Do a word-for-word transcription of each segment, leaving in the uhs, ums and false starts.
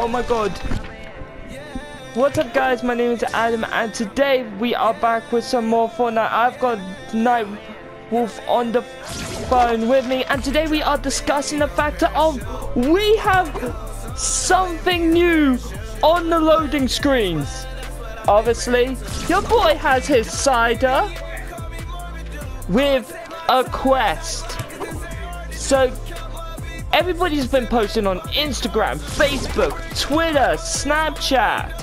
Oh my god. What's up guys, my name is Adam and today we are back with some more Fortnite. I've got Nightwolf on the phone with me and today we are discussing the fact of we have something new on the loading screens. Obviously, your boy has his cider with a quest. So everybody's been posting on Instagram, Facebook, Twitter, Snapchat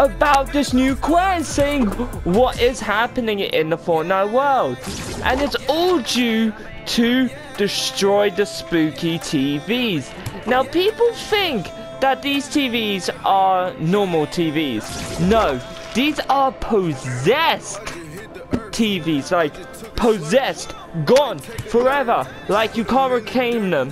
about this new quest, saying what is happening in the Fortnite world, and it's all due to destroy the spooky T Vs. Now people think that these T Vs are normal T Vs. No, these are possessed T Vs, like possessed, gone forever, like you can't reclaim them.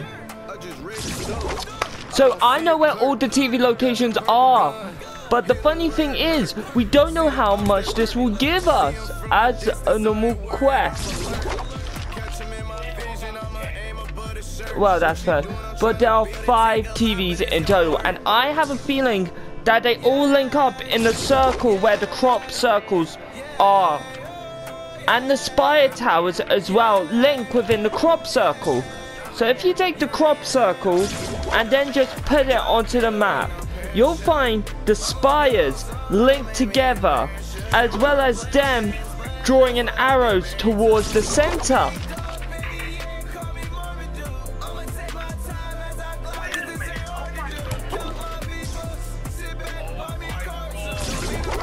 So I know where all the T V locations are. But the funny thing is, we don't know how much this will give us as a normal quest. Well, that's fair. But there are five T Vs in total, and I have a feeling that they all link up in the circle where the crop circles are. And the spire towers as well link within the crop circle. So if you take the crop circle and then just put it onto the map, you'll find the spires linked together, as well as them drawing an arrows towards the center.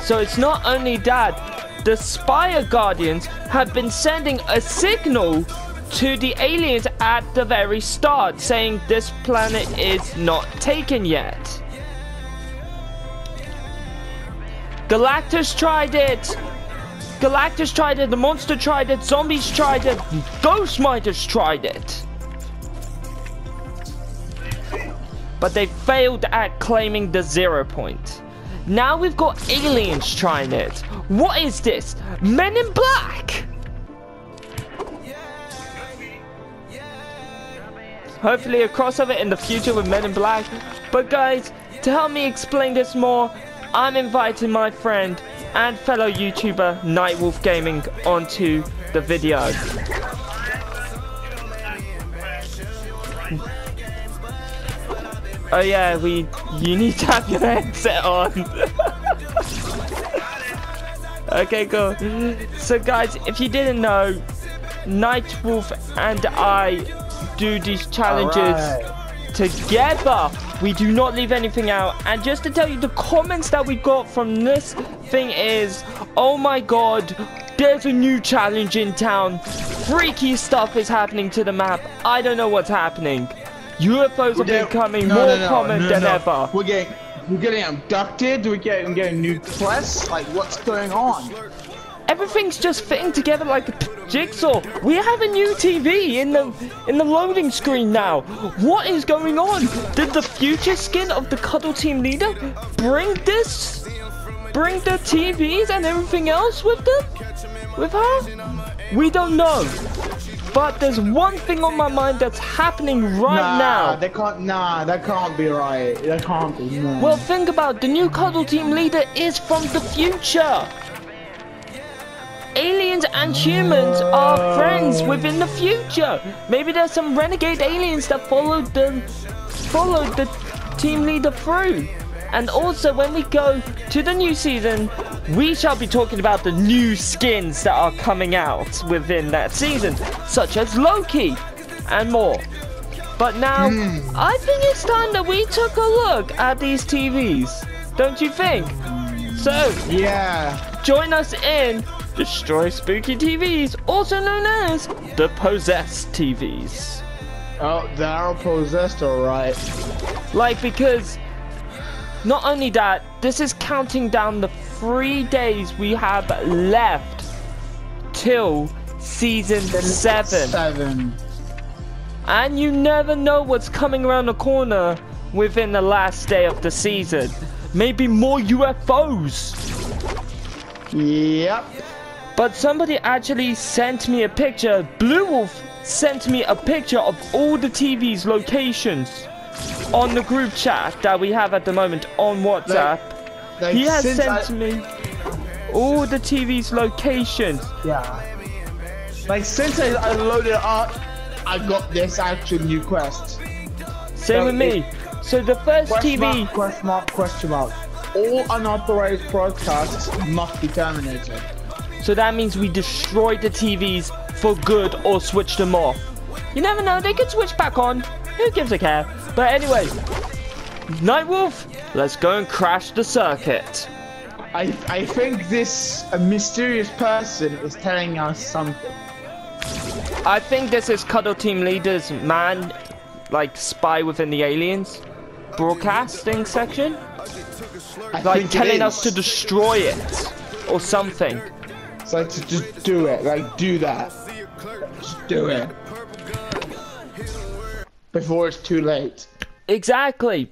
So it's not only that, the spire guardians have been sending a signal to the aliens at the very start, saying this planet is not taken yet. Galactus tried it, Galactus tried it, the monster tried it, zombies tried it, ghost miters tried it. But they failed at claiming the zero point. Now we've got aliens trying it. What is this? Men in Black! Hopefully a crossover in the future with Men in Black. But guys, to help me explain this more, I'm inviting my friend and fellow YouTuber Nightwolf Gaming onto the video. Oh yeah, we you need to have your headset on. Okay, cool. So guys, if you didn't know, Nightwolf and I do these challenges right together. We do not leave anything out. And just to tell you, the comments that we got from this thing is, oh my god, there's a new challenge in town. Freaky stuff is happening to the map. I don't know what's happening. U F Os are becoming no, more no, no, common no, no, than no. ever. We're getting, we're getting abducted. We're getting, getting new quests. Like, what's going on? Everything's just fitting together like a jigsaw. We have a new T V in the in the loading screen now. What is going on? Did the future skin of the Cuddle Team Leader bring this? Bring the T Vs and everything else with them? With her? We don't know. But there's one thing on my mind that's happening right nah, now. They can't, nah, that can't be right. That can't be. No. Well, think about it. The new Cuddle Team Leader is from the future. Aliens and humans are friends within the future. Maybe there's some renegade aliens that followed the, followed the team leader through. And also when we go to the new season, we shall be talking about the new skins that are coming out within that season, such as Loki and more. But now, mm. I think it's time that we took a look at these T Vs. Don't you think? So, yeah, join us in Destroy Spooky T Vs, also known as the Possessed T Vs. Oh, they're possessed, alright. Like, because not only that, this is counting down the three days we have left till season seven. seven. And you never know what's coming around the corner within the last day of the season. Maybe more U F Os. Yep. But somebody actually sent me a picture. Blue Wolf sent me a picture of all the T Vs locations on the group chat that we have at the moment on WhatsApp. Like, like he has sent I... me all the T V's locations. Yeah. Like since I, I loaded up, I got this actual new quest. Same so with me. So the first T V mark, quest mark question mark. All unauthorized broadcasts must be terminated. So that means we destroyed the T Vs for good or switch them off. You never know, they could switch back on. Who gives a care? But anyway, Nightwolf, let's go and crash the circuit. I, I think this a mysterious person is telling us something. I think this is Cuddle Team Leader's man, like spy within the aliens broadcasting section. I like telling us to destroy it or something. It's like to just do it, like do that. Just do it. Before it's too late. Exactly.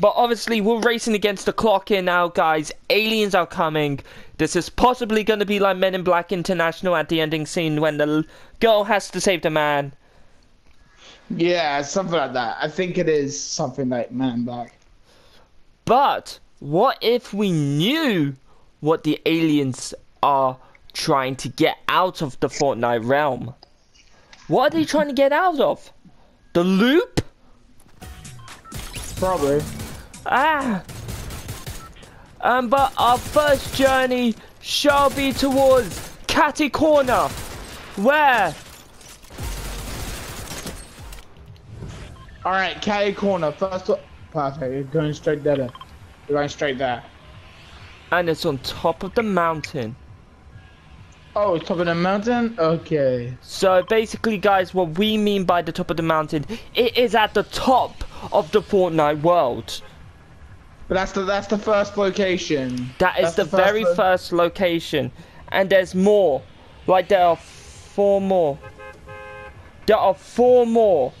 But obviously we're racing against the clock here now, guys. Aliens are coming. This is possibly going to be like Men in Black International at the ending scene when the girl has to save the man. Yeah, something like that. I think it is something like Men in Black. But what if we knew what the aliens are trying to get out of the Fortnite realm? What are they trying to get out of? The loop? Probably. Ah. Um, but our first journey shall be towards Catty Corner, where... Alright, Catty Corner, first up. Perfect, you're going straight there. You're going straight there. And it's on top of the mountain. Oh, top of the mountain? Okay. So basically, guys, what we mean by the top of the mountain, it is at the top of the Fortnite world. But that's the that's the first location. That is that's the, the first very lo first location. And there's more. Like there are four more. There are four more.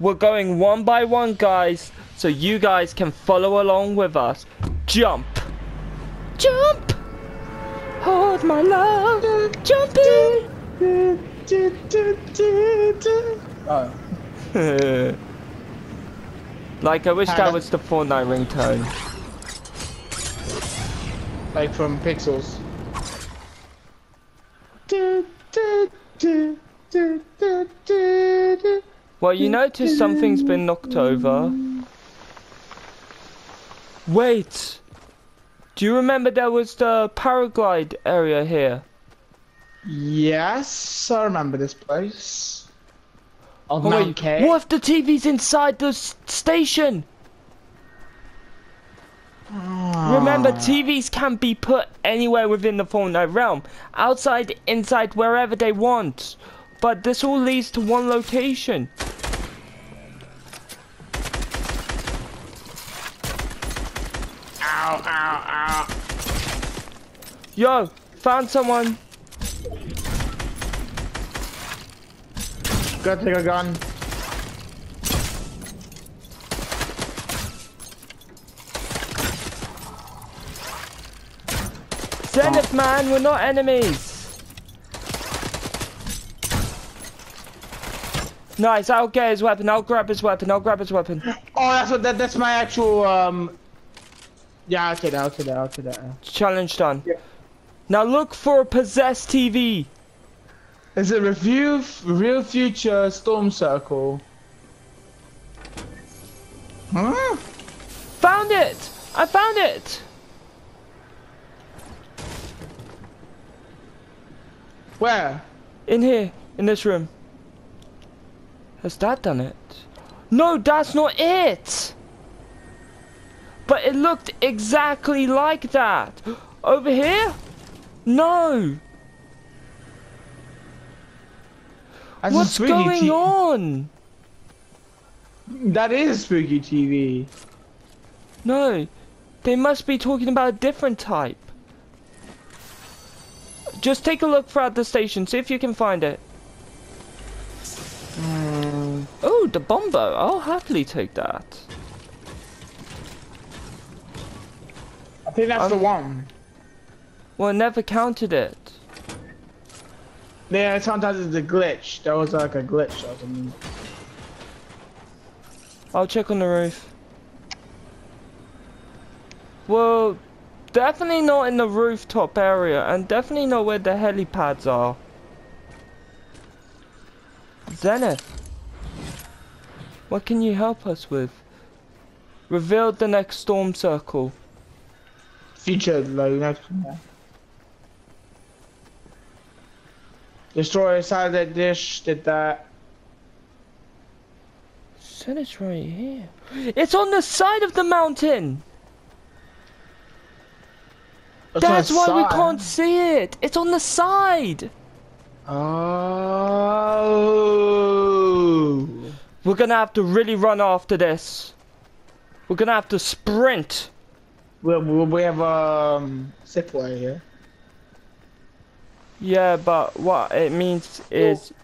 We're going one by one, guys, so you guys can follow along with us. Jump. Jump. Hold my love, jumping. Oh. Like, I wish Adam. That was the Fortnite ringtone. Like from Pixels. Well, you notice something's been knocked over. Wait. Do you remember there was the paraglide area here? Yes, I remember this place. Of oh, wait, K. What if the T V's inside the station? Ah. Remember, T Vs can be put anywhere within the Fortnite realm. Outside, inside, wherever they want. But this all leads to one location. Ow, ow, ow. Yo, found someone. Go take a gun. Send it, man, we're not enemies. Nice, I'll get his weapon, I'll grab his weapon, I'll grab his weapon. Oh, that's what that, that's my actual um yeah, I'll take that, I'll take that, I'll take that. Challenge done. Yeah. Now look for a possessed T V. Is it review, real future, storm circle? Huh? Found it! I found it! Where? In here, in this room. Has that done it? No, that's not it! But it looked exactly like that. Over here? No. That's what's going on? That is a spooky T V. No, they must be talking about a different type. Just take a look throughout the station, see if you can find it. Mm. Oh, the bombo. I'll happily take that. I think that's um, the one. Well, I never counted it. Yeah, sometimes it's a glitch. There was like a glitch or something. I'll check on the roof. Well, definitely not in the rooftop area, and definitely not where the helipads are. Zenith, what can you help us with? Revealed the next storm circle. Future load. Destroy inside that dish, did that. Said it's right here. It's on the side of the mountain! It's That's why side. we can't see it! It's on the side! Oh! We're gonna have to really run after this. We're gonna have to sprint. We we have um zip wire here. Yeah, but what it means is oh.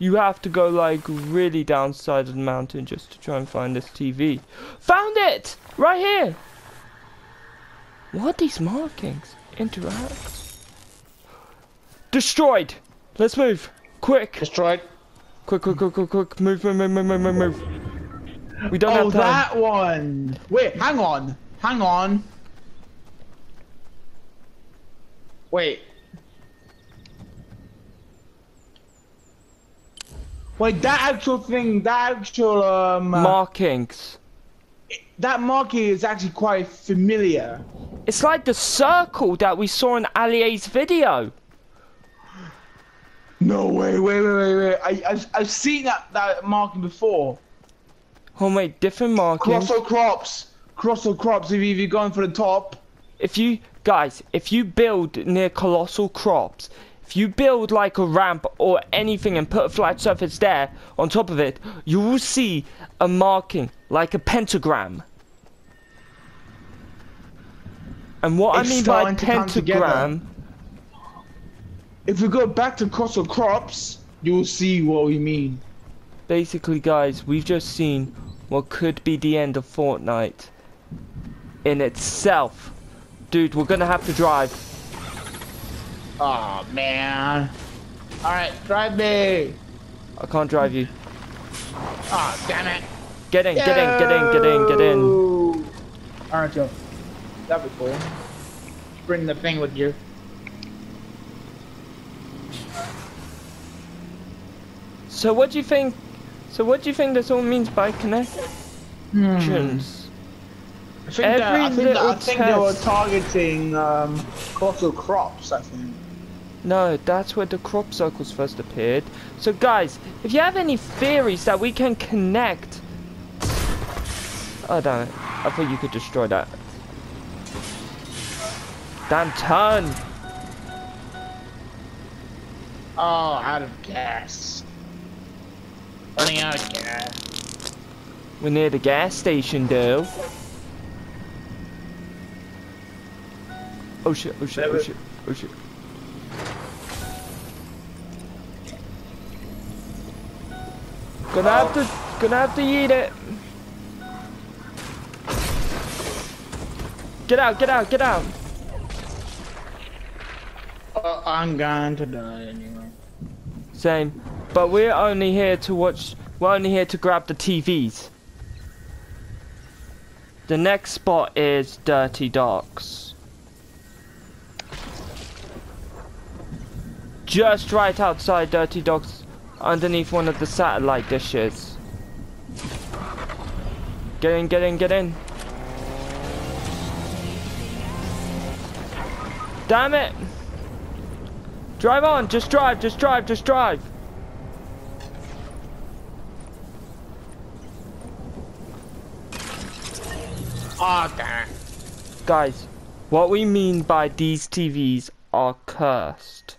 you have to go like really down side of the mountain just to try and find this T V. Found it right here. What are these markings? Interact. Destroyed. Let's move. Quick. Destroyed. Quick, quick, quick, quick, quick. Move, move, move, move, move, move. We don't oh, have time. Oh, that one. Wait, hang on. Hang on. Wait. Wait, that actual thing, that actual, um... markings. It, that marking is actually quite familiar. It's like the circle that we saw in Ali-A's video. No way, wait, wait, wait, wait. I, I've, I've seen that, that marking before. Oh, mate, different marking. Colossal Crops. Colossal Crops if you've gone for the top. If you, guys, if you build near Colossal Crops, if you build like a ramp or anything and put a flat surface there on top of it, you will see a marking, like a pentagram. And what it's I mean by pentagram... If we go back to Colossal Crops, you'll see what we mean. Basically, guys, we've just seen what could be the end of Fortnite in itself. Dude, we're gonna have to drive. Oh man. Alright, drive me. I can't drive you. Oh, damn it. Get in, Yo! get in, get in, get in, get in. Alright, Joe. That'd be cool. Bring the thing with you. So what do you think? So what do you think this all means by connections? Hmm. I think Every that, I think, that, I think they were targeting um, Colossal Crops. I think. No, that's where the crop circles first appeared. So guys, if you have any theories that we can connect, oh damn it! I thought you could destroy that. Damn turn! Oh, out of gas. Running out of gas. We're near the gas station, though. Oh shit, oh shit, oh shit, oh shit. Gonna have to, gonna have to eat it. Get out, get out, get out. Uh, I'm going to die anyway. Same. But we're only here to watch, we're only here to grab the T Vs. The next spot is Dirty Docks. Just right outside Dirty Docks, underneath one of the satellite dishes. Get in, get in, get in. Damn it! Drive on, just drive, just drive, just drive. Oh, damn it. Guys, what we mean by these T Vs are cursed.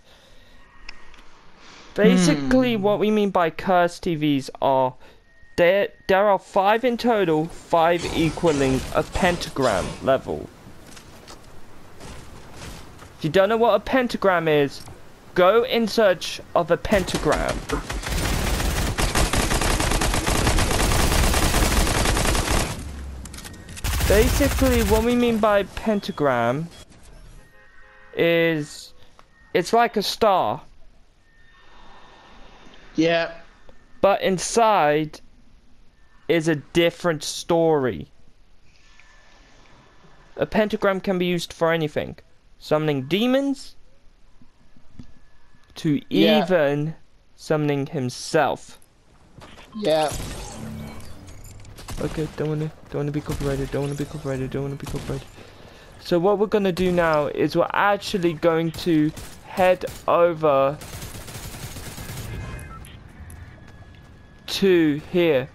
Basically, hmm. what we mean by cursed T Vs are there. There are five in total, five equaling a pentagram level. If you don't know what a pentagram is, go in search of a pentagram. Basically, what we mean by pentagram is it's like a star. Yeah. But inside is a different story. A pentagram can be used for anything. Summoning demons, to yeah. even summoning himself. Yeah. Okay, don't wanna, don't wanna be copyrighted, don't wanna be copyrighted, don't wanna be copyrighted. So what we're gonna do now is we're actually going to head over to here.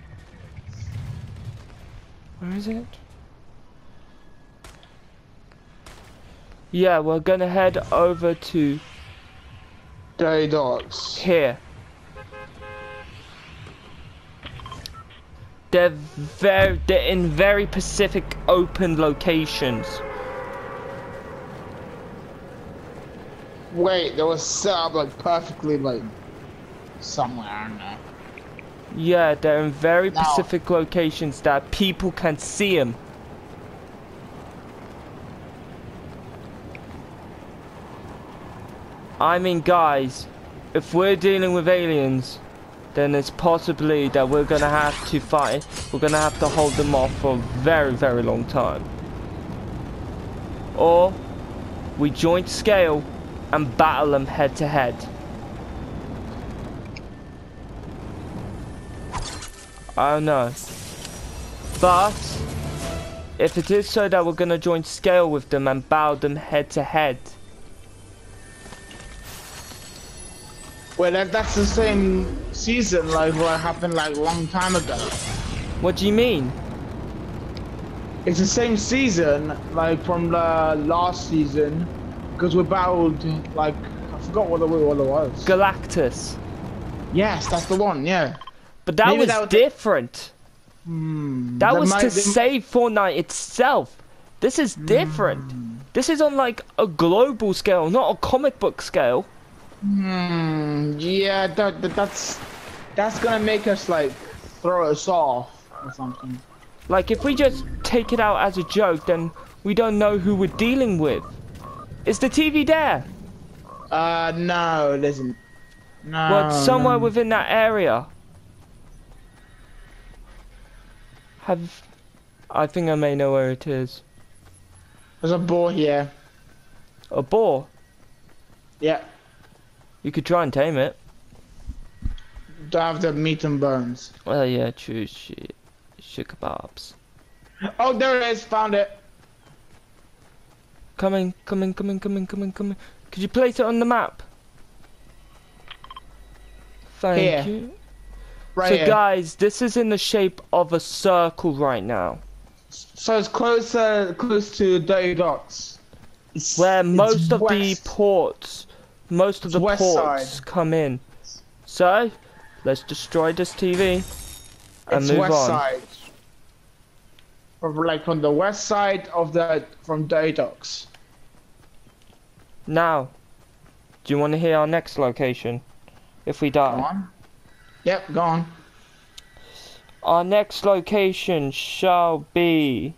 Where is it? Yeah, we're gonna head over to Dirty Docks. Here. They're very, they're in very specific open locations. Wait, there was set up like perfectly like somewhere in there. Yeah, they're in very no. specific locations that people can see them. I mean, guys, if we're dealing with aliens, then it's possibly that we're gonna have to fight. We're gonna have to hold them off for a very, very long time. Or we joint scale and battle them head to head. I don't know. But if it is so that we're gonna joint scale with them and battle them head to head. Well, that, that's the same season like what happened like a long time ago. What do you mean? It's the same season like from the last season because we battled like I forgot what the what it was. Galactus. Yes, that's the one. Yeah. But that Maybe was that different. Mm, that, that was to save Fortnite itself. This is different. Mm. This is on like a global scale, not a comic book scale. Hmm. Yeah, that, that that's that's gonna make us like throw us off or something. Like if we just take it out as a joke, then we don't know who we're dealing with. Is the T V there? Uh, no, it isn't. No. Well, somewhere no. within that area. Have... I think I may know where it is. There's a boar here. A boar? Yeah. You could try and tame it. Don't have the meat and bones. Well, yeah, true shit. Shit kebabs. Oh, there it is! Found it! Coming, coming, coming, coming, coming, coming. Could you place it on the map? Thank here. you. Right so here. Guys, this is in the shape of a circle right now. So it's close, uh, close to Dirty Docks. It's, where most of west. the ports, most of the west ports side. come in. So, let's destroy this T V and it's move west on. Side. From, like from the west side of the from Dirty Docks. Now, do you want to hear our next location? If we die. Come on. Yep, go on. Our next location shall be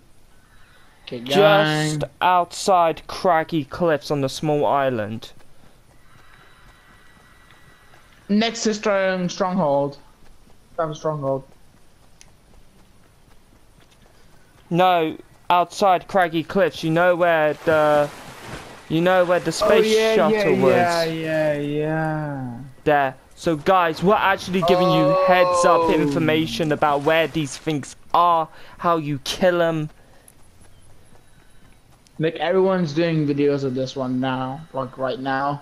just outside Craggy Cliffs on the small island. Next to strong, Stronghold. That was Stronghold. No, outside Craggy Cliffs. You know where the, you know where the space oh, yeah, shuttle yeah, was. Yeah, yeah, yeah. There. So guys, we're actually giving you oh. heads up information about where these things are, how you kill them. Like everyone's doing videos of this one now, like right now.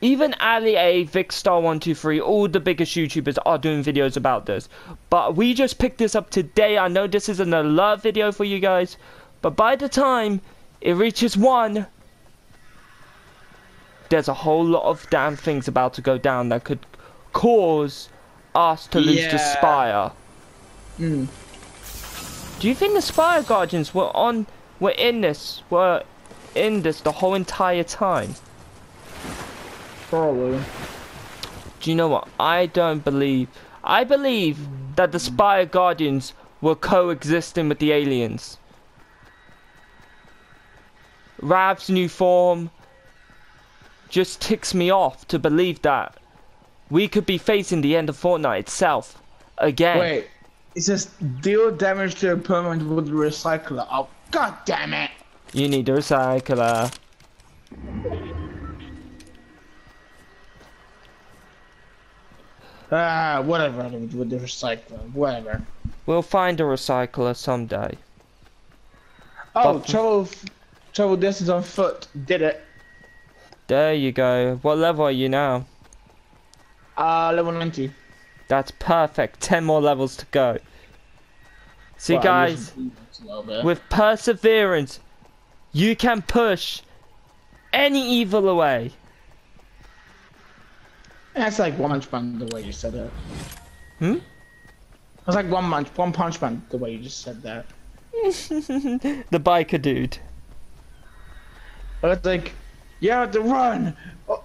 Even Ali-A, Vic Star one two three, all the biggest YouTubers are doing videos about this. But we just picked this up today. I know this isn't a love video for you guys, but by the time it reaches one, there's a whole lot of damn things about to go down that could cause us to lose yeah. the Spire. Mm. Do you think the Spire Guardians were on, were in this, were in this the whole entire time? Probably. Do you know what? I don't believe. I believe that the Spire Guardians were coexisting with the aliens. Rav's new form just ticks me off to believe that we could be facing the end of Fortnite itself again. Wait, It says deal damage to opponent with the recycler. Oh, god damn it! You need a recycler. Ah, whatever with the recycler, whatever. We'll find a recycler someday. Oh, but trouble, trouble distance on foot. Did it. There you go. What level are you now? Uh, level ninety. That's perfect. ten more levels to go. See, well, guys, with perseverance, you can push any evil away. That's like one punch man the way you said it. Hmm? That's like one punch, one punch man the way you just said that. The biker dude. It's like, you have to run,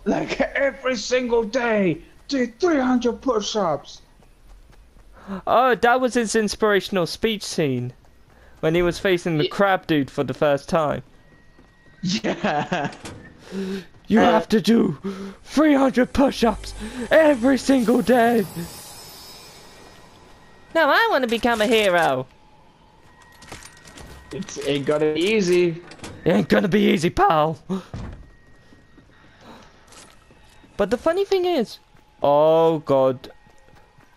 like every single day, do three hundred push-ups. Oh, that was his inspirational speech scene, when he was facing the yeah. crab dude for the first time. Yeah. You uh, have to do three hundred push-ups every single day. Now I want to become a hero. It ain't gonna be easy. It ain't gonna be easy, pal. But the funny thing is, oh god,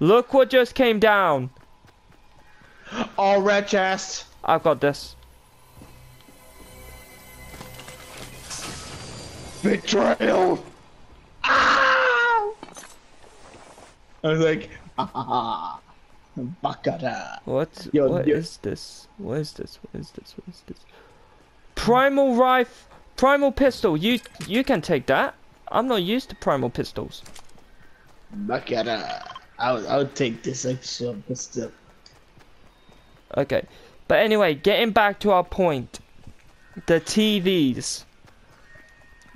look what just came down. Oh, red chest. I've got this. Betrayal. Ah! I was like, ah. Bakara. What? Yo, what yo. is this? What is this? What is this? What is this? Primal Rife, Primal Pistol. You you can take that. I'm not used to Primal Pistols. Bakara. I'll I'll take this extra pistol. Okay, but anyway, getting back to our point, the T Vs.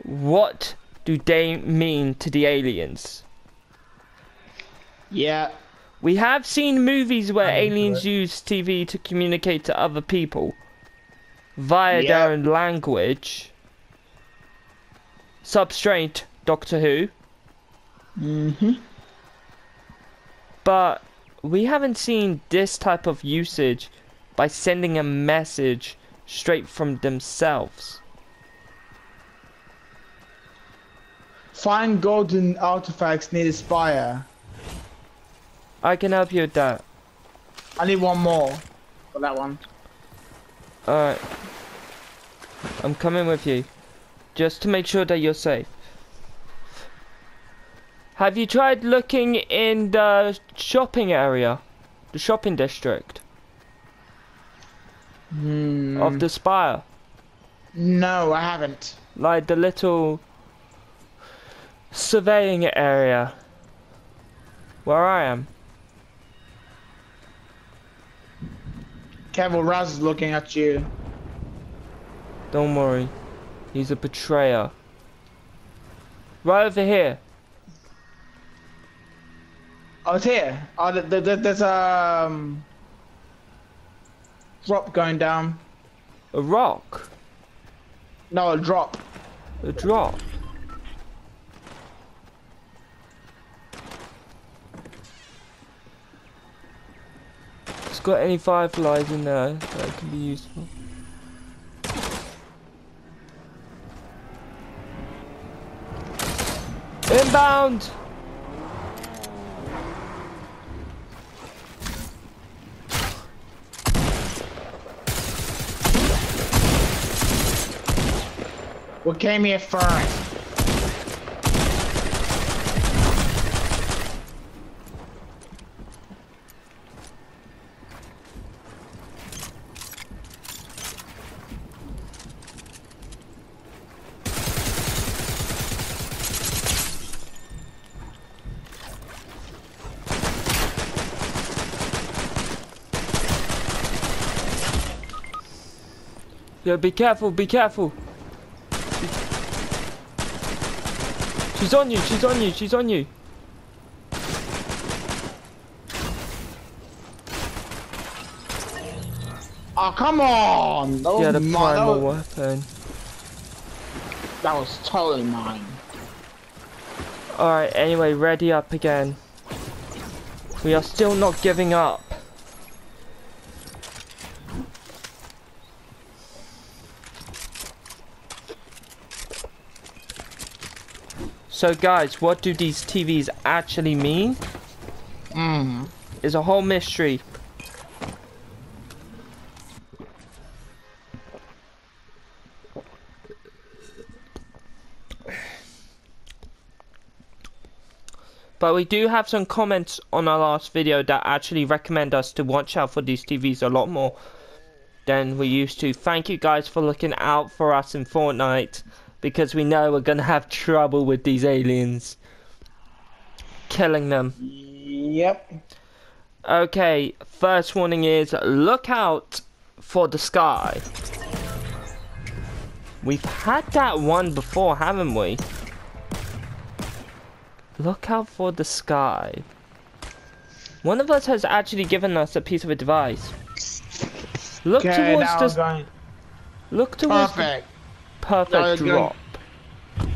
What do they mean to the aliens? Yeah. We have seen movies where aliens use T V to communicate to other people via yep. their own language. Substraint, Doctor Who. Mm-hmm. But we haven't seen this type of usage by sending a message straight from themselves. Find golden artifacts near the spire. I can help you with that. I need one more for that one. Alright. I'm coming with you. Just to make sure that you're safe. Have you tried looking in the shopping area? The shopping district? Hmm. Of the spire? No, I haven't. Like the little surveying area. Where I am. Careful, Raz is looking at you. Don't worry. He's a betrayer. Right over here. Oh, it's here. Oh, there, there, there's a um, drop going down. A rock? No, a drop. A drop? Got any fireflies in there that can be useful? Inbound! What came here first? Yeah, be careful, be careful. She's on you, she's on you, she's on you. Oh, come on! That yeah, the primal was... weapon. That was totally mine. Alright, anyway, ready up again. We are still not giving up. So guys, what do these T Vs actually mean? Mm. Is a whole mystery. But we do have some comments on our last video that actually recommend us to watch out for these T Vs a lot more than we used to. Thank you guys for looking out for us in Fortnite, because we know we're gonna have trouble with these aliens. Killing them. Yep. Okay, first warning is look out for the sky. We've had that one before, haven't we? Look out for the sky. One of us has actually given us a piece of advice. Look okay, towards the going. Look towards perfect. The perfect drop. Going.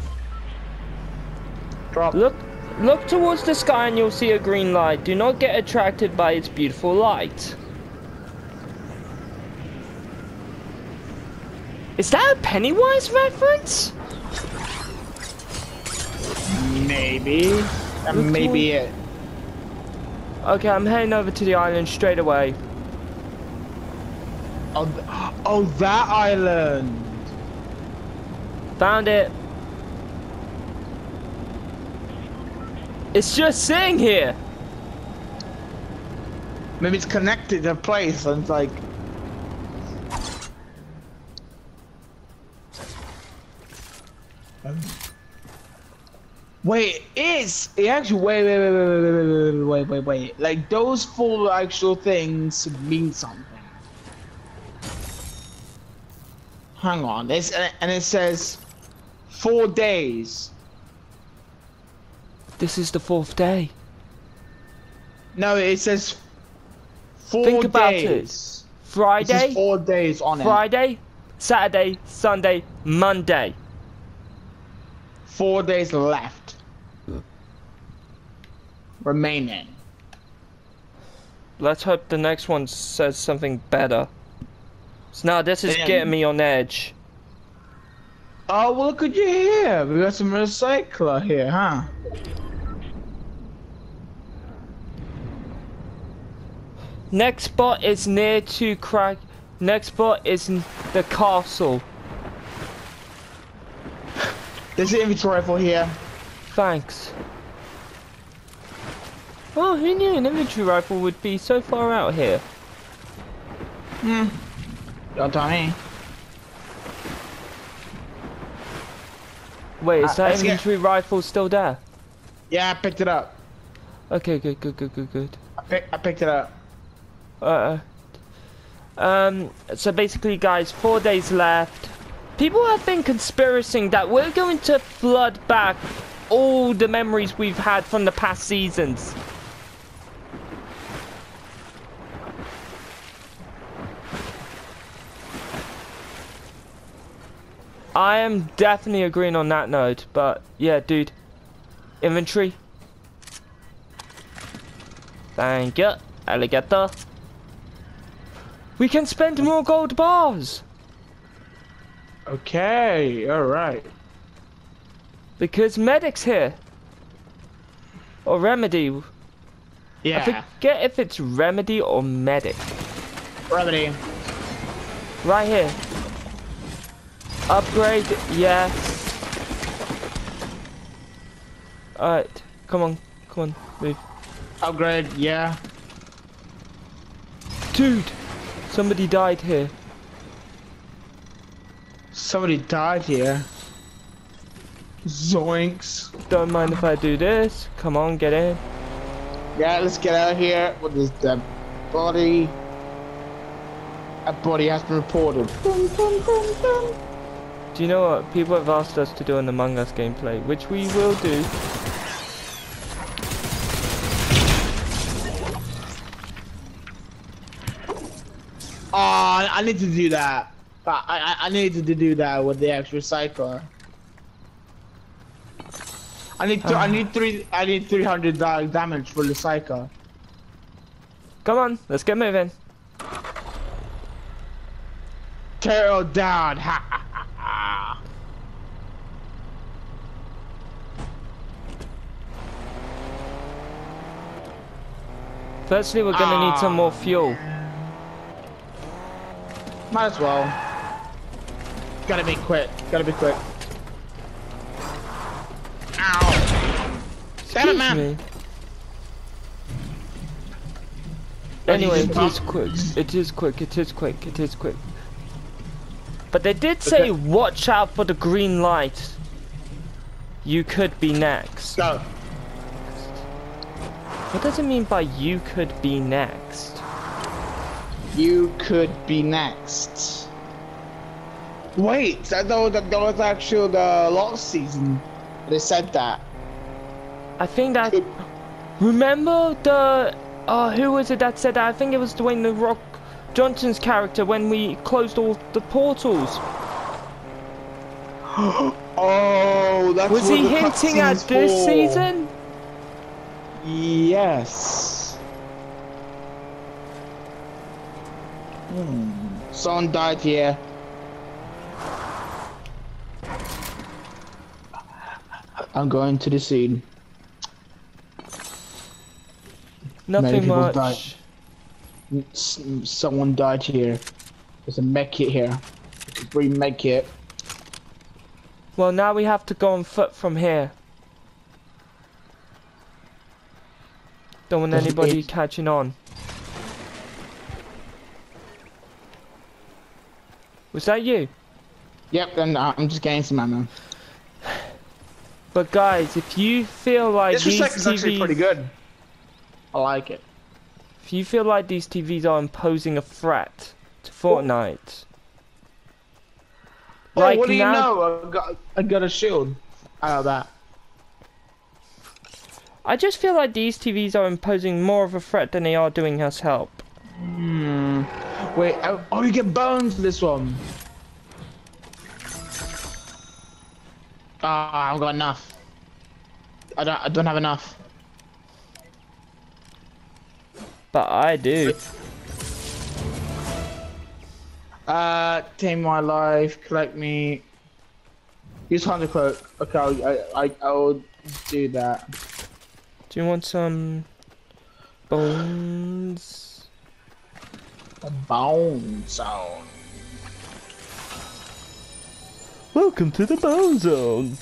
Drop. Look look towards the sky and you'll see a green light. Do not get attracted by its beautiful light. Is that a Pennywise reference? Maybe. That look may be it. Okay, I'm heading over to the island straight away. Oh, th oh, that island! Found it. It's just sitting here. Maybe it's connected to a place and it's like... Um. Wait, it's it actually wait wait wait wait wait wait wait wait wait like those four actual things mean something. Hang on, it's and it says four days. This is the fourth day. No, it says four days. Think about it. Friday. It says four days on it. Friday, Saturday, Sunday, Monday. Four days left. Remaining. Let's hope the next one says something better. So now this is Damn. getting me on edge. Oh, well, look at you here. We got some recycler here, huh? Next spot is near to Crag. Next spot is the castle. There's an inventory rifle here. Thanks. Oh, who knew an inventory rifle would be so far out here? Hmm. Don't tell me. Wait, is uh, that inventory get... rifle still there? Yeah, I picked it up. Okay, good, good, good, good, good. I, pick, I picked it up. Uh. Um. So basically, guys, four days left. People have been conspiring that we're going to flood back all the memories we've had from the past seasons. I am definitely agreeing on that note, but yeah, dude. Inventory. Thank you, alligator. We can spend more gold bars. Okay, alright. Because medic's here. Or remedy. Yeah. I forget if it's remedy or medic. Remedy. Right here. Upgrade, yes. Alright, come on, come on, move. Upgrade, yeah. Dude, somebody died here. Somebody died here. Zoinks. Don't mind if I do this. Come on, get in. Yeah, let's get out of here. What is that body? A body has been reported. Dun, dun, dun, dun. Do you know what? People have asked us to do an Among Us gameplay, which we will do. Oh, I need to do that. But I, I, I needed to do that with the extra cycler. I need to, uh, I need three I need three hundred damage for the cycler. Come on, let's get moving. Tear it down. Ha ha ha. Firstly, we're gonna ah. need some more fuel. Might as well. Gotta be quick. Gotta be quick. Ow! Damn it, man! Me. Anyway, it is quick. It is quick. It is quick. It is quick. But they did say, okay. watch out for the green light. You could be next. Go. What does it mean by you could be next? You could be next. Wait, that was, that was actually the last season. They said that. I think that... Could. Remember the... Uh, who was it that said that? I think it was Dwayne The Rock Johnson's character when we closed all the portals. Oh, that's was he hinting at this for. season? Yes. Hmm. Someone died here. I'm going to the scene. Nothing much. Died. Someone died here. There's a mech kit here. There's a free mech kit. Well, now we have to go on foot from here. Don't want anybody catching on. Was that you? Yep, and uh, I'm just getting some ammo. But guys, if you feel like this these T Vs... actually pretty good. I like it. If you feel like these T Vs are imposing a threat to Fortnite... Oh, like what do now, you know? I got, I got a shield out of that. I just feel like these T Vs are imposing more of a threat than they are doing us help. Hmm. Wait, oh, oh you get bones for this one. Ah, oh, I haven't got enough. I don't I don't have enough. But I do. Uh tame my life, collect me. Use hunter cloak. Okay, I I I'll do that. Do you want some bones? A bone zone. Welcome to the bone zone.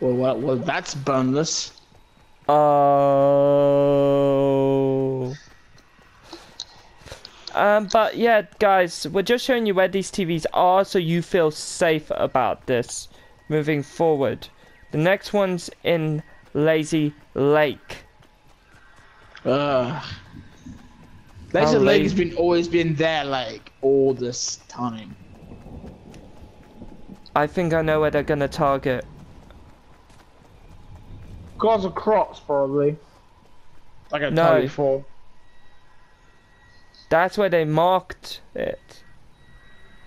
Well, well, well that's boneless. Oh. Um, but yeah, guys, we're just showing you where these T Vs are, so you feel safe about this moving forward. The next one's in Lazy Lake. Ugh. Lazy Lake has been always been there, like all this time. I think I know where they're gonna target. Colossal Crops, probably. Like I told you before. That's where they marked it.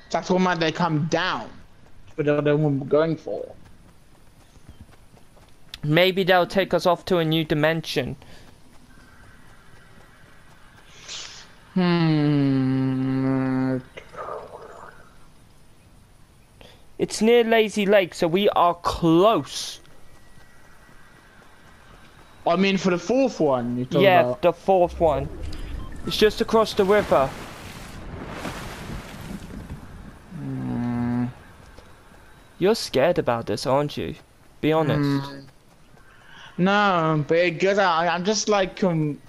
That's why they come down, but they're the one we're going for. Maybe they'll take us off to a new dimension. Hmm. It's near Lazy Lake, so we are close. I mean, for the fourth one, you're talking yeah, about. Yeah, the fourth one. It's just across the river. Mm. You're scared about this, aren't you? Be honest. Mm. No, but it goes out. I, I'm just like, um,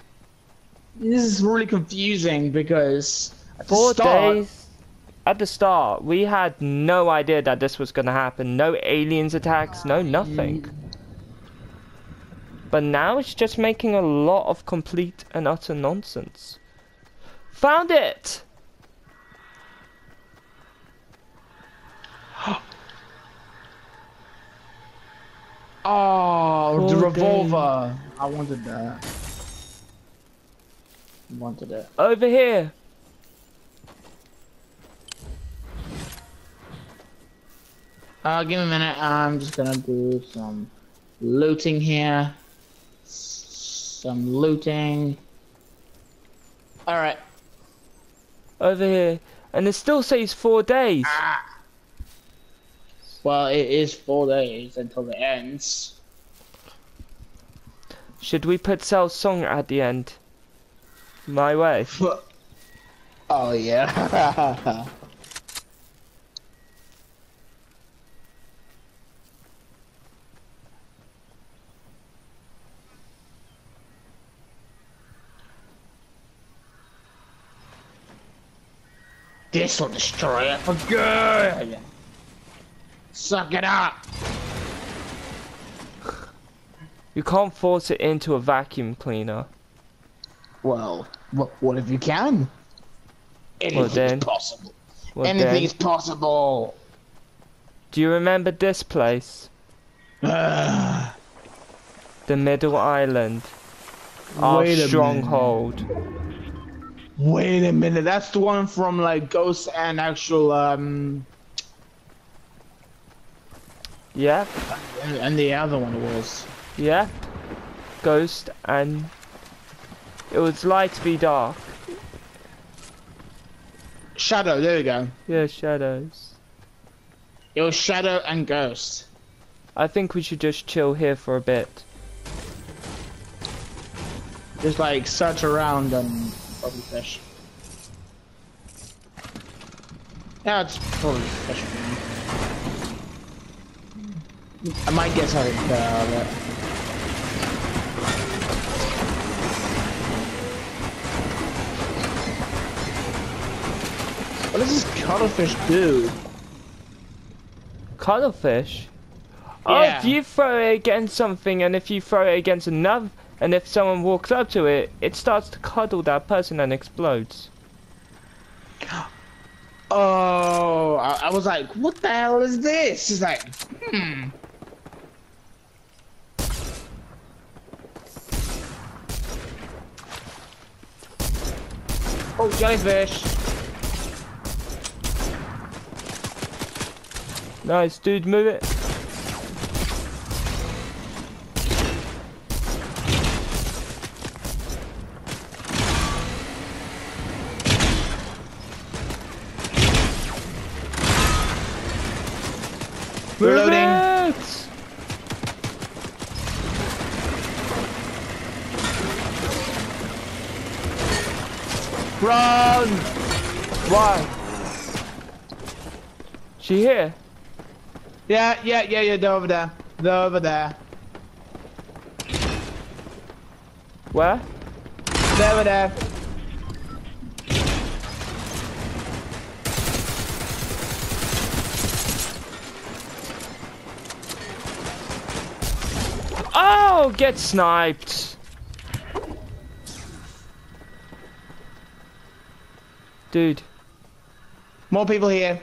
this is really confusing because at the Four start, days at the start, we had no idea that this was going to happen. No aliens attacks, no nothing. But now it's just making a lot of complete and utter nonsense. Found it! Oh, the revolver! I wanted that. I wanted it. Over here! Uh, give me a minute, I'm just gonna do some looting here. Some looting. Alright. Over here. And it still says four days. Ah. Well, it is four days until it ends. Should we put Cell's song at the end? My way. Oh yeah. This will destroy it for good! Suck it up! You can't force it into a vacuum cleaner. Well, what, what if you can? Anything's well, possible. Well, Anything's then. possible! Do you remember this place? The Middle Island. Our Wait a stronghold. Minute. Wait a minute, that's the one from like Ghosts and actual um yeah, and, and the other one was yeah, Ghost and it was Light v Dark. Shadow, there we go. Yeah, Shadows. It was Shadow and Ghost. I think we should just chill here for a bit. Just like search around and. Probably fish. Yeah, it's probably fish. I might get something out of it. What does this cuttlefish do? Cuttlefish? Oh, yeah. If you throw it against something, and if you throw it against another. And if someone walks up to it, it starts to cuddle that person and explodes. Oh, I, I was like, what the hell is this? She's like, hmm. Oh, jellyfish. Nice, dude, move it. Reloading. It! Run! Why? She here? Yeah, yeah, yeah, yeah. They're over there. They're over there. Where? They're over there. Oh, get sniped. Dude. More people here.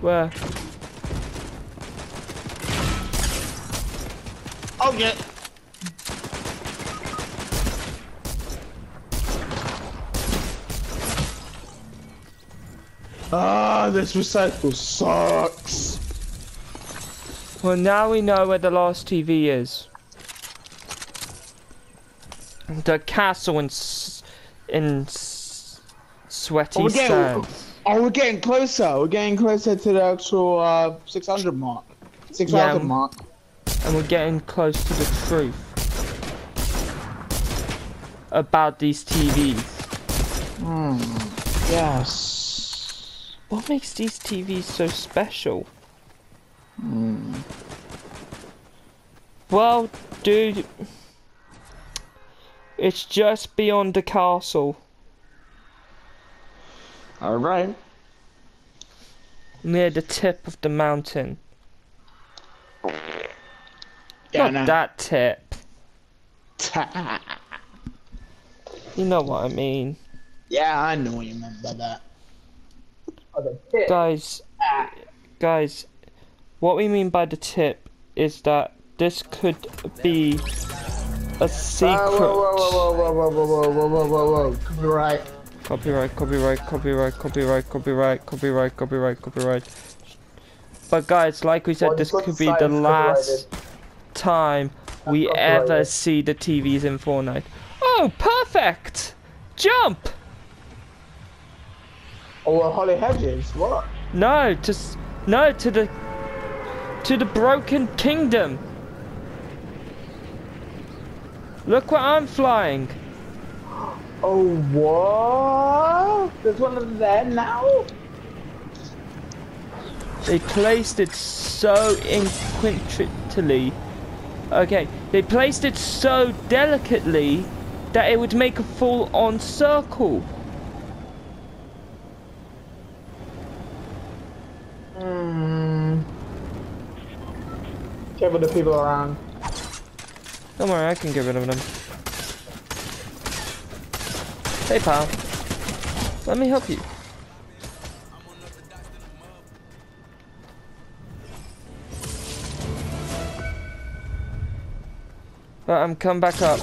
Where? Oh, yeah. Ah, this recycle sucks. Well, now we know where the last T V is. The castle in s in s sweaty oh, we're getting, sands. Oh, we're getting closer. We're getting closer to the actual uh, six hundred mark. six hundred yeah, mark. And we're getting close to the truth about these T Vs. Mm, yes. What makes these T Vs so special? Hmm. Well, dude, it's just beyond the castle. All right. Near the tip of the mountain. Yeah, Not no. that tip. You know what I mean. Yeah, I know what you meant by that. Oh, the tip. Guys, ah. guys. What we mean by the tip is that this could be a secret. Copyright. Copyright, copyright, copyright, copyright, copyright, copyright, copyright, copyright. But guys, like we said, this could be the last time we ever see the T Vs in Fortnite. Oh, perfect! Jump! Oh, Holly Hedges, what? No, just, no, to the... To the broken kingdom. Look what I'm flying. Oh, what? There's one of them there now? They placed it so intricately. Okay, they placed it so delicately that it would make a full-on circle. Hmm. Get rid of the people around. Don't worry, I can get rid of them. Hey, pal. Let me help you. Right, I'm coming back up.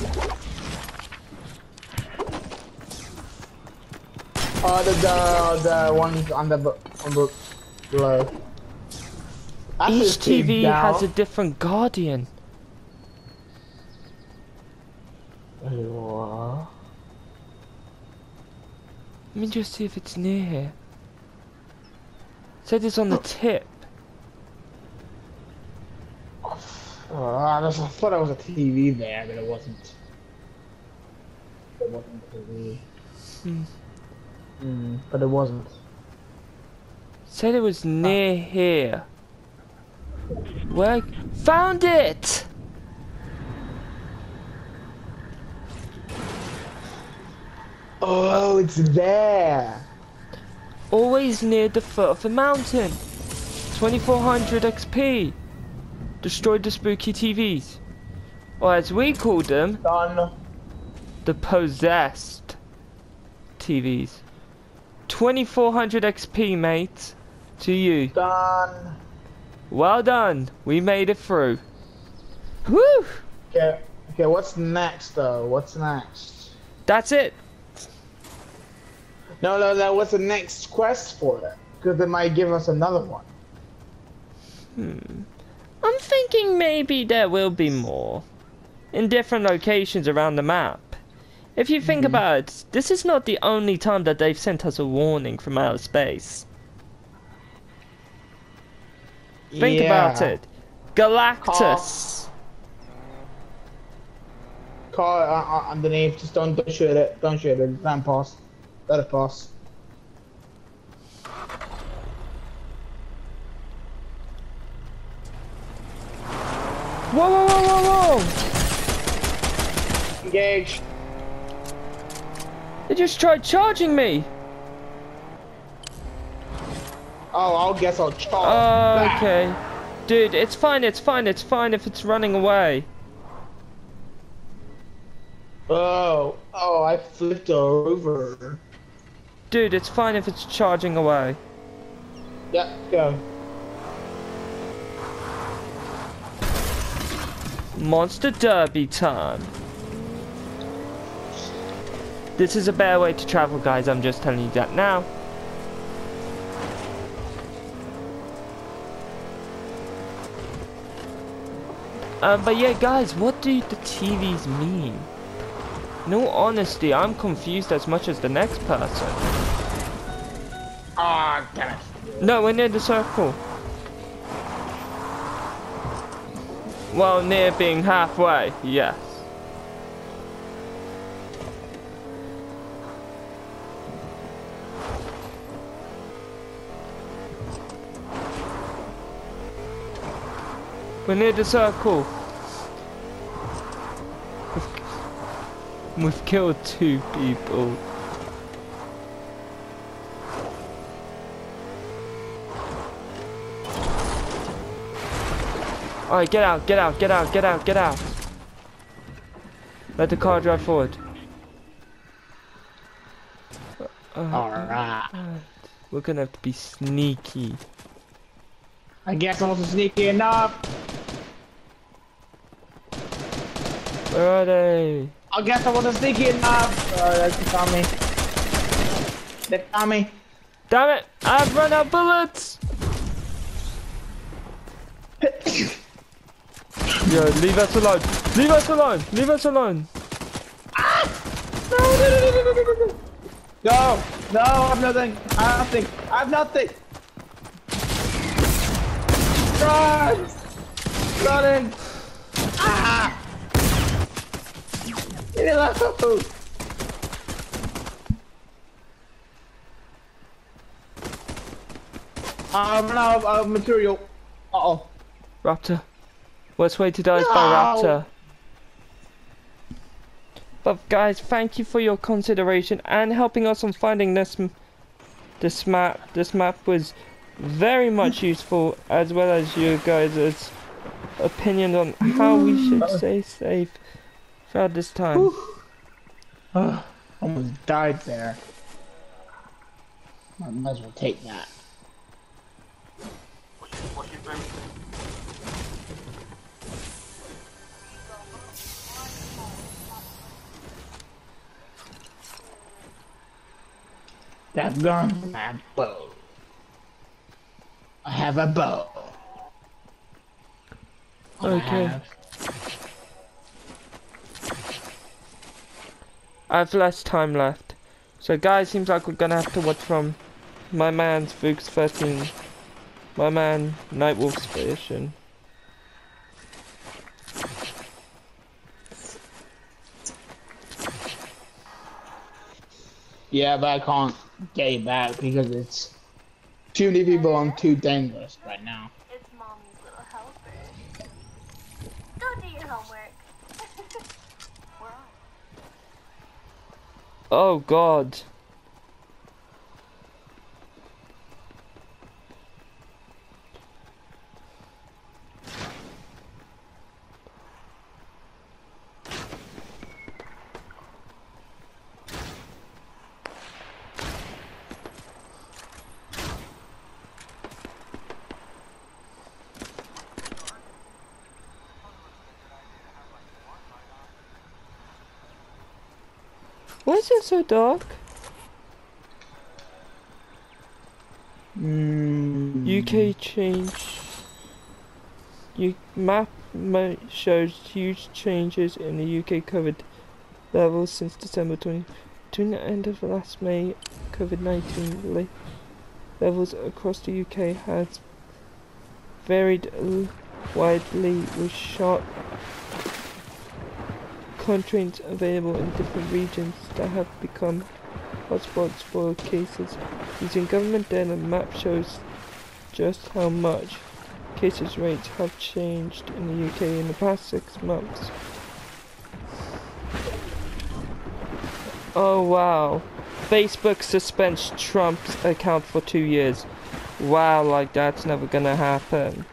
Oh, the the, the ones on the on the below. Each T V has a different guardian. What? Let me just see if it's near here. It said it's on the tip. Oh, I, just, I thought there was a T V there, but it wasn't. It wasn't a T V. Mm. Mm, but it wasn't. It said it was near oh. here. Where? I found it! Oh, it's there! Always near the foot of the mountain. twenty-four hundred X P. Destroyed the spooky T Vs, or as we called them, Done. the possessed T Vs. twenty-four hundred X P, mate, to you. Done. Well done. We made it through. Woo. Okay. Okay. What's next, though? What's next? That's it. No, no, no. What's the next quest for it? Because it might give us another one. Hmm. I'm thinking maybe there will be more in different locations around the map. If you think mm. about it, this is not the only time that they've sent us a warning from outer space. Yeah. Think about it. Galactus. Car uh, uh, underneath, just don't, don't shoot it, don't shoot it, don't pass. Let it pass. Whoa, whoa, whoa, whoa, whoa! Engage. They just tried charging me. Oh, I'll guess I'll charge. Oh, back. Okay. Dude, it's fine, it's fine, it's fine if it's running away. Oh, oh, I flipped over. Dude, it's fine if it's charging away. Yeah, go. Monster Derby time. This is a better way to travel, guys. I'm just telling you that now. Um, but yeah, guys, what do the T Vs mean? No, honesty, I'm confused as much as the next person. Ah, damn it. No, we're near the circle. Well, near being halfway, yes. We're near the circle. We've, we've killed two people. Alright, get out, get out, get out, get out, get out. Let the car drive forward. Alright. We're gonna have to be sneaky. I guess I wasn't sneaky enough. Where are they? I guess I wasn't sneaky enough. Alright, they found me. They found me. Damn it, I've run out of bullets. Yo, leave us alone! Leave us alone! Leave us alone! Ah! No, no, no, no, no, no, no! No! No, I have nothing! I have nothing! I have nothing! Run! Run in! Ah! Leave me alone! I'm out of material. Uh oh. Raptor. Worst way to die is no. by raptor. But guys, thank you for your consideration and helping us on finding this this map. This map was very much useful, as well as you guys' opinion on how we should stay safe throughout this time. Oh, almost died there. I might as well take that. What's your favorite thing? That gun, my bow. I have a bow. Okay. I have less time left, so guys, seems like we're gonna have to watch from my man's Vux thirteen. My man, Nightwolf Station. Yeah, but I can't get back because it's too many people and too dangerous right now. It's mommy's little helper. Go do your homework. We're on. Oh God. Why is it so dark? Mm. U K change. U map shows huge changes in the U K COVID levels since December twentieth. To the end of last May, COVID nineteen levels across the U K has varied widely, with sharp constraints available in different regions that have become hotspots for cases. Using government data, map shows just how much cases rates have changed in the U K in the past six months. Oh wow! Facebook suspends Trump's account for two years. Wow, like that's never gonna happen.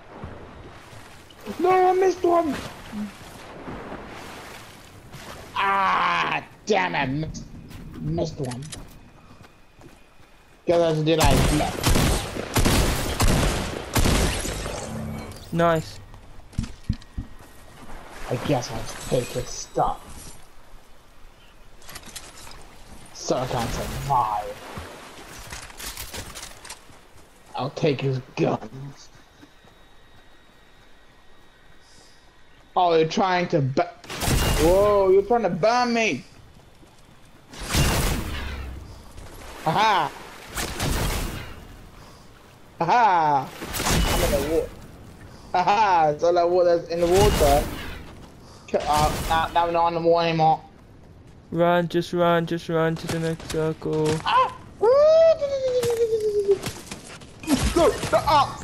No, I missed one. Ah, damn it, missed, missed one. Because did I flip. Nice. I guess I'll take his stuff. So I can't survive. I'll take his guns. Oh, you're trying to ba- Whoa, you're trying to burn me! Aha! Aha! I'm in the water. Aha! It's all that water that's in the water. Uh, now, now we're not on the water anymore. Run, just run, just run to the next circle. Ah! Go! Up!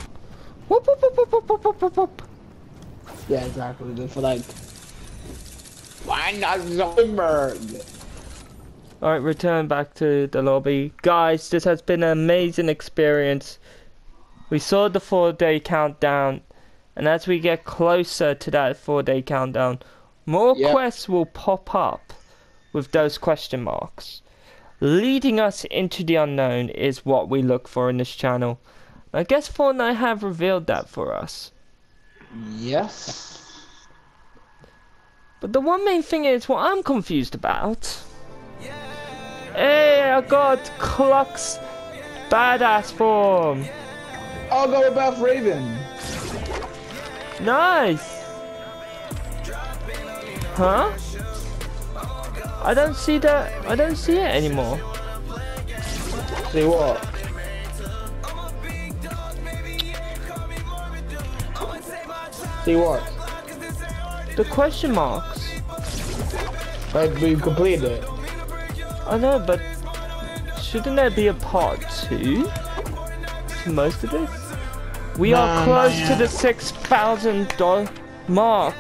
Whoop, whoop, whoop, whoop, whoop, whoop, whoop, whoop. Yeah, exactly. Just for like. Why not Zoidberg? Alright, return back to the lobby. Guys, this has been an amazing experience. We saw the four-day countdown, and as we get closer to that four-day countdown, more yep. quests will pop up with those question marks. Leading us into the unknown is what we look for in this channel. I guess Fortnite have revealed that for us. Yes. But the one main thing is what I'm confused about. Hey, I got Clock's badass form. I'll go with Buff Raven. Nice. Huh? I don't see that. I don't see it anymore. See what? See what? The question marks. But we completed it. I know, but shouldn't there be a part two to most of this? We no, are close to the six thousand dollar mark,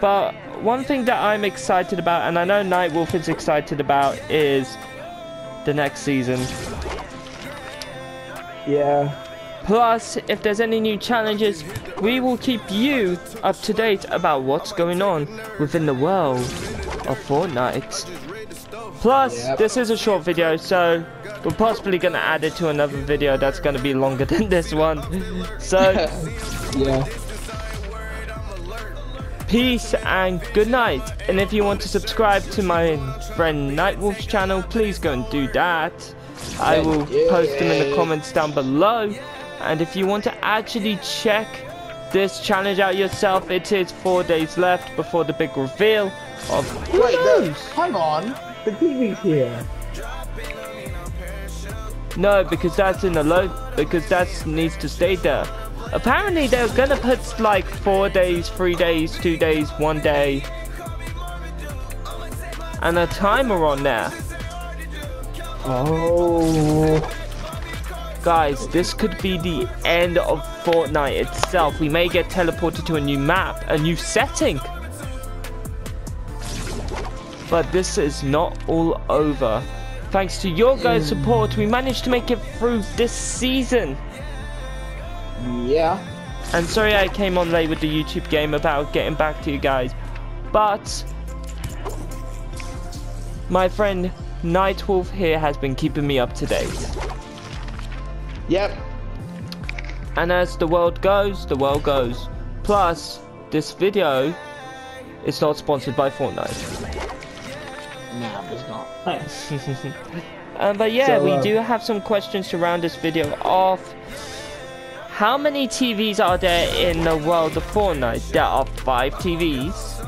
but one thing that I'm excited about, and I know Nightwolf is excited about, is the next season. Yeah. Plus, if there's any new challenges, we will keep you up to date about what's going on within the world of Fortnite. Plus, yep. This is a short video, so we're possibly going to add it to another video that's going to be longer than this one. So, yeah. Peace and good night. And if you want to subscribe to my friend Nightwolf's channel, please go and do that. I will post them in the comments down below. And if you want to actually check this challenge out yourself, it is four days left before the big reveal of who Wait, knows? Hang on, the T V's here. No, because that's in the load, because that needs to stay there. Apparently they're gonna put like four days, three days, two days, one day, and a timer on there. Oh. Guys, this could be the end of Fortnite itself. We may get teleported to a new map, a new setting. But this is not all over. Thanks to your guys' support, we managed to make it through this season. Yeah. And sorry I came on late with the YouTube game about getting back to you guys. But my friend Nightwolf here has been keeping me up to date. Yep. And as the world goes, the world goes. Plus, this video is not sponsored by Fortnite. No, it's not. Nice. um, but yeah, so, uh, we do have some questions to round this video off. How many T Vs are there in the world of Fortnite? There are five T Vs.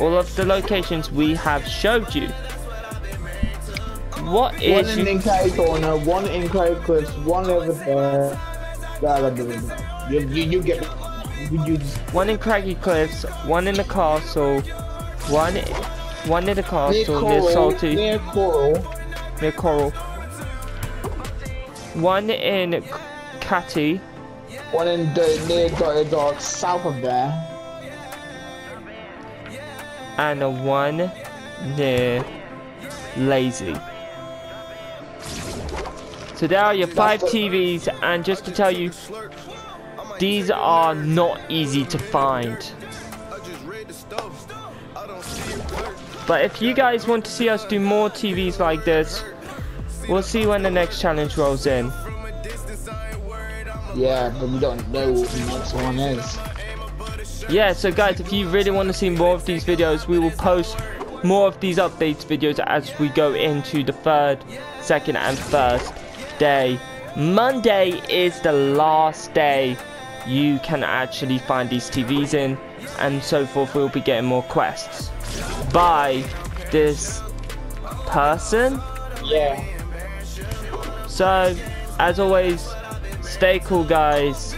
All of the locations we have showed you. What is one in Catty Corner, one in Craggy Cliffs, one over there. You, you, you get you, you. One in Craggy Cliffs, one in the castle, one one in the castle. Near Coral, near salty, near coral, near coral. One in Catty. One in the, near Dirty Docks, south of there. And one near Lazy. So there are your five T Vs, and just to tell you, these are not easy to find. But if you guys want to see us do more T Vs like this, we'll see when the next challenge rolls in. Yeah, but we don't know what the next one is. Yeah, so guys, if you really want to see more of these videos, we will post more of these updates videos as we go into the third, second, and first. Day. Monday is the last day you can actually find these T Vs in, and so forth. We'll be getting more quests by this person. Yeah. So, as always, stay cool, guys.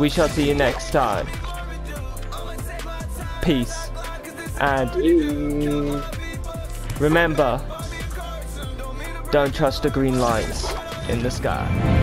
We shall see you next time. Peace. And remember, don't trust the green lights in the sky.